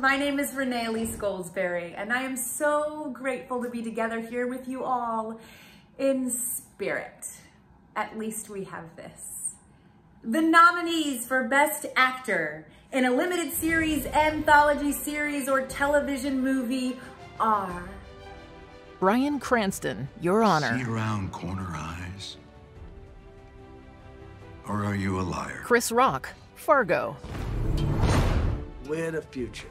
My name is Renée Elise Goldsberry, and I am so grateful to be together here with you all in spirit. At least we have this. The nominees for Best Actor in a limited series, anthology series, or television movie are... Brian Cranston, Your Honor. See round corner eyes? Or are you a liar? Chris Rock, Fargo. We're the future.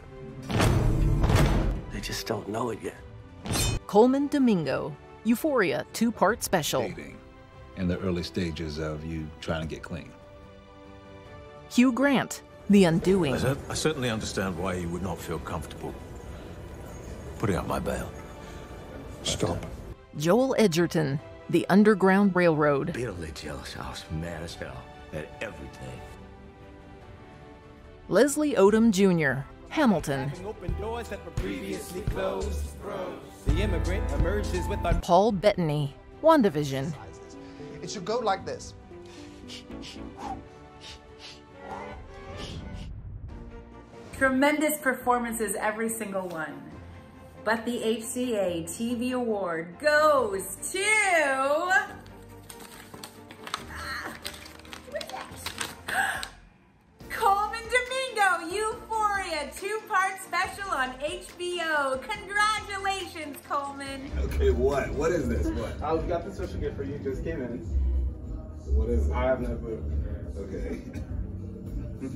They just don't know it yet. Colman Domingo, Euphoria, two-part special. Dating in the early stages of you trying to get clean. Hugh Grant, The Undoing. I certainly understand why you would not feel comfortable putting out my bail. Stop. Joel Edgerton, The Underground Railroad. Bitterly jealous. I was mad as hell at everything. Leslie Odom Jr., Hamilton. Paul Bettany, WandaVision. It should go like this. Tremendous performances, every single one. But the HCA TV Award goes to... Colman Domingo, Euphoria, two-part special on HBO. Congratulations, Colman. Okay, what? What is this? What? I got the special gift for you. Just came in. What is it? I have no clue. Okay.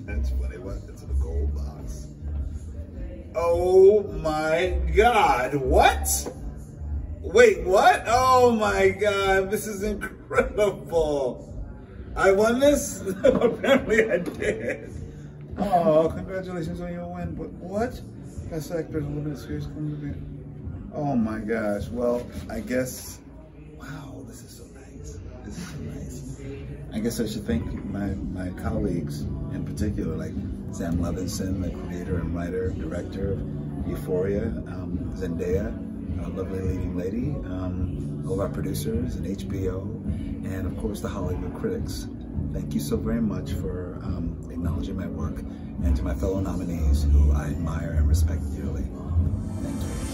That's funny. What? It's in a gold box. Oh my God, what? Wait, what? Oh my God, this is incredible. I won this? Apparently I did. Oh, congratulations on your win, but what? That's like there's a little bit of serious coming. Oh my gosh, well, I guess, wow, this is so nice. This is so nice. I guess I should thank my colleagues in particular, like Sam Levinson, the creator and writer and director of Euphoria, Zendaya, a lovely leading lady, all of our producers and HBO, and of course the Hollywood critics. Thank you so very much for acknowledging my work, and to my fellow nominees who I admire and respect dearly. Thank you.